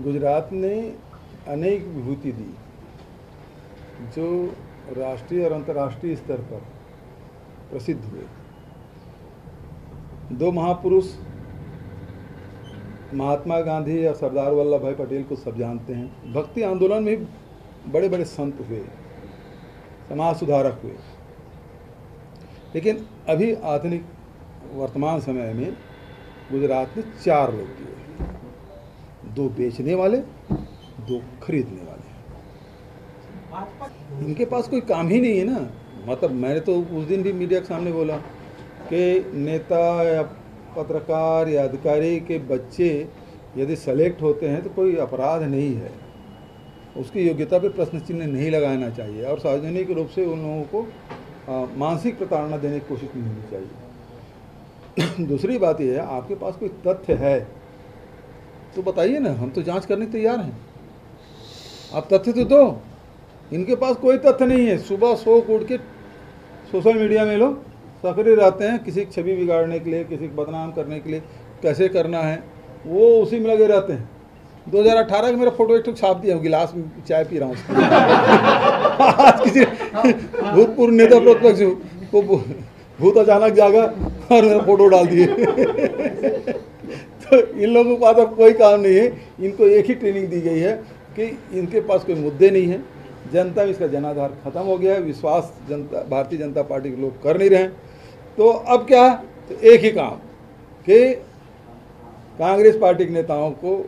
गुजरात ने अनेक विभूति दी जो राष्ट्रीय और अंतर्राष्ट्रीय स्तर पर प्रसिद्ध हुए। दो महापुरुष महात्मा गांधी और सरदार वल्लभ भाई पटेल को सब जानते हैं। भक्ति आंदोलन में बड़े बड़े संत हुए, समाज सुधारक हुए। लेकिन अभी आधुनिक वर्तमान समय में गुजरात में चार लोग दिए, दो बेचने वाले, दो खरीदने वाले। इनके पास कोई काम ही नहीं है ना। मतलब मैंने तो उस दिन भी मीडिया के सामने बोला कि नेता या पत्रकार या अधिकारी के बच्चे यदि सेलेक्ट होते हैं तो कोई अपराध नहीं है, उसकी योग्यता पे प्रश्न चिन्ह नहीं लगाना चाहिए और सार्वजनिक रूप से उन लोगों को मानसिक प्रताड़ना देने की कोशिश नहीं होनी चाहिए। दूसरी बात यह है, आपके पास कोई तथ्य है तो बताइए ना, हम तो जांच करने तैयार हैं, आप तथ्य तो दो। इनके पास कोई तथ्य नहीं है। सुबह सो उठ के सोशल मीडिया में लोग सक्रिय रहते हैं, किसी की छवि बिगाड़ने के लिए, किसी को बदनाम करने के लिए, कैसे करना है वो उसी में लगे रहते हैं। 2018 में मेरा फोटो एक छाप दिया, गिलास में चाय पी रहा हूँ। आज किसी भूतपूर्व नेता प्रतिपक्ष को भूत अचानक जागा और मेरा फोटो डाल दिए। तो इन लोगों के पास अब कोई काम नहीं है। इनको एक ही ट्रेनिंग दी गई है कि इनके पास कोई मुद्दे नहीं है। जनता में इसका जनाधार खत्म हो गया है, विश्वास जनता भारतीय जनता पार्टी के लोग कर नहीं रहे। तो अब क्या, तो एक ही काम कि कांग्रेस पार्टी के नेताओं को,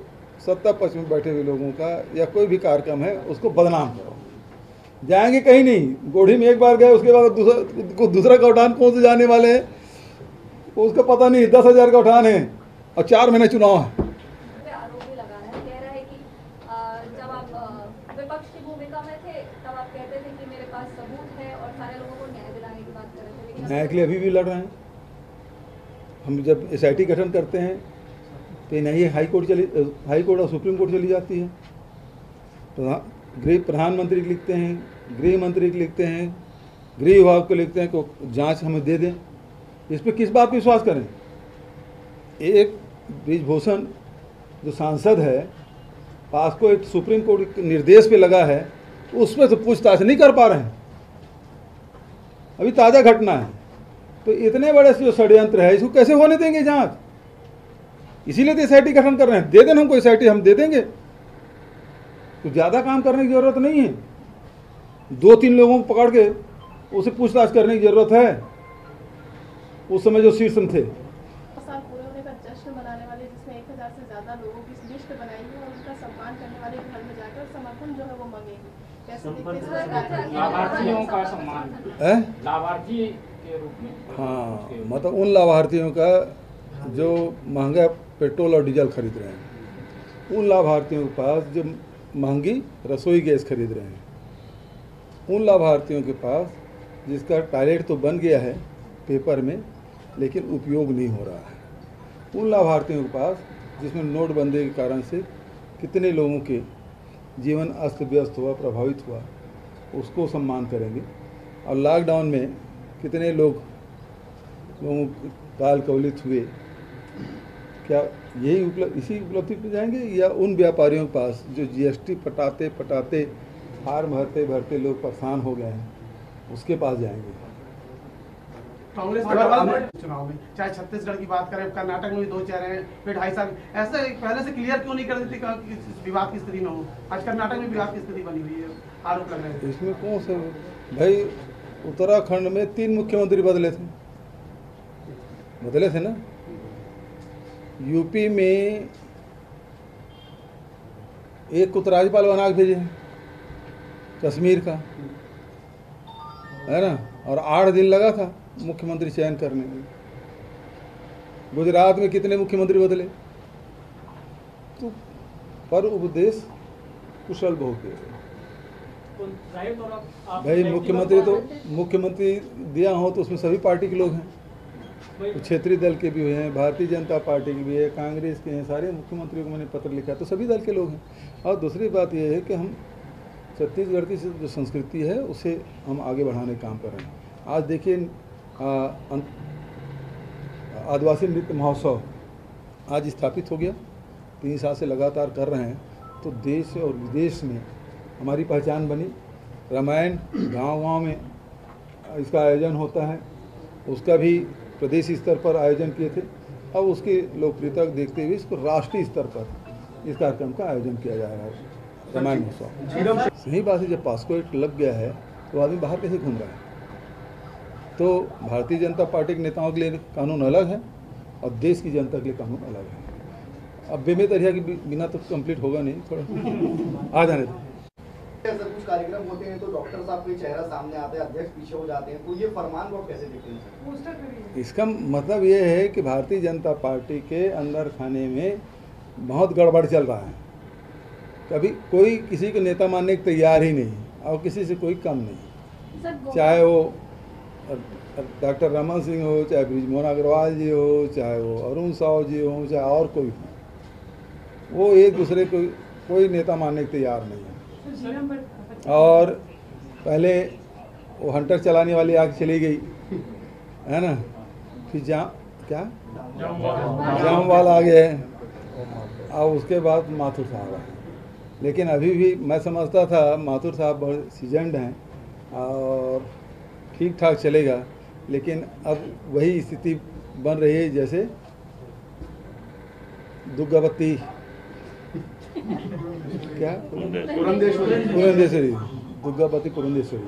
सत्ता पक्ष में बैठे हुए लोगों का या कोई भी कार्यक्रम है उसको बदनाम करो। जाएंगे कहीं नहीं, गोढ़ी में एक बार गए, उसके बाद दूसरा गौठान कौन से जाने वाले हैं उसका पता नहीं। 10,000 गौठान है और 4 महीने चुनाव है। न्याय के लिए अभी भी लड़ रहे हैं। हम जब SIT गठन करते हैं तो नहीं हाई कोर्ट और सुप्रीम कोर्ट चली जाती है। प्रधानमंत्री को लिखते हैं, गृह मंत्री को लिखते हैं, गृह विभाग को लिखते हैं को जांच हमें दे दें। इस पर किस बात पर विश्वास करें? एक बृजभूषण जो सांसद है, पास्को एक सुप्रीम कोर्ट के निर्देश पे लगा है, उसमें तो पूछताछ नहीं कर पा रहे हैं। अभी ताज़ा घटना है। तो इतने बड़े जो षड्यंत्र है, इसको कैसे होने देंगे जांच? इसीलिए तो SIT गठन कर रहे हैं। दे देना हमको SIT, हम दे देंगे। तो ज़्यादा काम करने की ज़रूरत नहीं है। 2-3 लोगों को पकड़ के उसे पूछताछ करने की ज़रूरत है। उस समय जो शीर्ष थे लाभार्थियों का सम्मान है, लाभार्थी के रूप में। हाँ, मतलब उन लाभार्थियों का जो महंगा पेट्रोल और डीजल खरीद रहे हैं, उन लाभार्थियों के पास जो महंगी रसोई गैस खरीद रहे हैं, उन लाभार्थियों के पास जिसका टॉयलेट तो बन गया है पेपर में लेकिन उपयोग नहीं हो रहा है, उन लाभार्थियों के पास जिसमें नोटबंदी के कारण से कितने लोगों के जीवन अस्त व्यस्त हुआ, प्रभावित हुआ, उसको सम्मान करेंगे। और लॉकडाउन में कितने लोग काल कवलित हुए, क्या यही इसी उपलब्धि पर जाएंगे या उन व्यापारियों के पास जो GST पटाते पटाते फार्म भरते भरते लोग परेशान हो गए हैं, उसके पास जाएंगे? कांग्रेस चुनाव में चाहे छत्तीसगढ़ की बात करें, कर्नाटक में भी 2 चेहरे हैं, फिर 2.5 साल ऐसे पहले से क्लियर क्यों नहीं कर देती कि विवाद की स्थिति में हो? आज कर्नाटक में विवाद की स्थिति बनी हुई है, आरोप लग रहे हैं। इसमें कौन से भाई, उत्तराखंड में 3 मुख्यमंत्री बदले थे ना। यूपी में एक को राज्यपाल बना के भेजे कश्मीर का, है ना, और 8 दिन लगा था मुख्यमंत्री चयन करने में। गुजरात में कितने मुख्यमंत्री बदले, तो पर उपदेश कुशल बहु के भाई। मुख्यमंत्री दिया हो तो उसमें सभी पार्टी के लोग हैं, तो क्षेत्रीय दल के भी हुए हैं, भारतीय जनता पार्टी के भी है, कांग्रेस के हैं, सारे मुख्यमंत्रियों को मैंने पत्र लिखा, तो सभी दल के लोग हैं। और दूसरी बात यह है कि हम छत्तीसगढ़ की जो संस्कृति है उसे हम आगे बढ़ाने का काम कर रहे हैं। आज देखिए आदिवासी नृत्य महोत्सव आज स्थापित हो गया, 3 साल से लगातार कर रहे हैं। तो देश और विदेश में हमारी पहचान बनी। रामायण गांव-गांव में इसका आयोजन होता है, उसका भी प्रदेश स्तर पर आयोजन किए थे। अब उसकी लोकप्रियता देखते हुए इसको राष्ट्रीय स्तर पर इस कार्यक्रम का आयोजन किया जा रहा है। रामायण महोत्सव सही बात है, जब पासपोर्ट लग गया है तो आदमी बाहर कैसे घूम रहा है। तो भारतीय जनता पार्टी के नेताओं के लिए कानून अलग है और देश की जनता के लिए कानून अलग है। अब बेमेतरिया के बिना तो कंप्लीट होगा नहीं, थोड़ा आ जाने दो। ऐसा कुछ कार्यक्रम होते हैं तो डॉक्टर साहब के चेहरा सामने आता है, अध्यक्ष पीछे हो जाते हैं, तो ये फरमान को कैसे देखते हैं? इसका मतलब ये है कि भारतीय जनता पार्टी के अंदर खाने में बहुत गड़बड़ चल रहा है। कभी कोई किसी को नेता मानने को तैयार ही नहीं और किसी से कोई कम नहीं, चाहे वो डॉक्टर रमन सिंह हो, चाहे ब्रज मोहन अग्रवाल जी हो, चाहे वो अरुण साहु जी हो, चाहे और कोई हो, वो एक दूसरे को कोई नेता मानने को तैयार नहीं है। और पहले वो हंटर चलाने वाली आग चली गई है ना, फिर जामवाल आ गए और उसके बाद माथुर साहब आए। लेकिन अभी भी मैं समझता था माथुर साहब बहुत सीजन्ड हैं और ठीक ठाक चलेगा, लेकिन अब वही स्थिति बन रही है जैसे दुग्गबती पुरंदेश्वरी